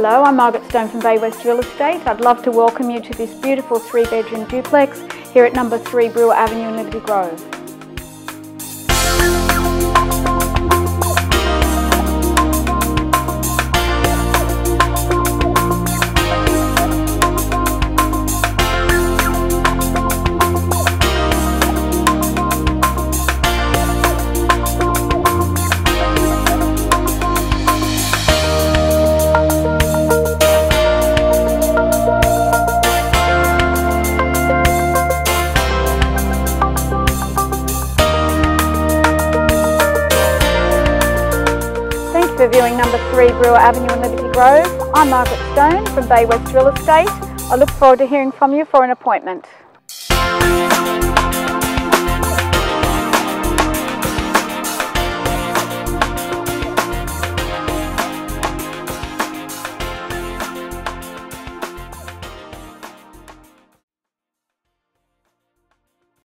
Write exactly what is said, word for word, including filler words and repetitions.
Hello, I'm Margaret Stone from Bay West Real Estate. I'd love to welcome you to this beautiful three bedroom duplex here at number three Brewer Avenue in Liberty Grove. For viewing number three Brewer Avenue in Liberty Grove, I'm Margaret Stone from Bay West Real Estate. I look forward to hearing from you for an appointment.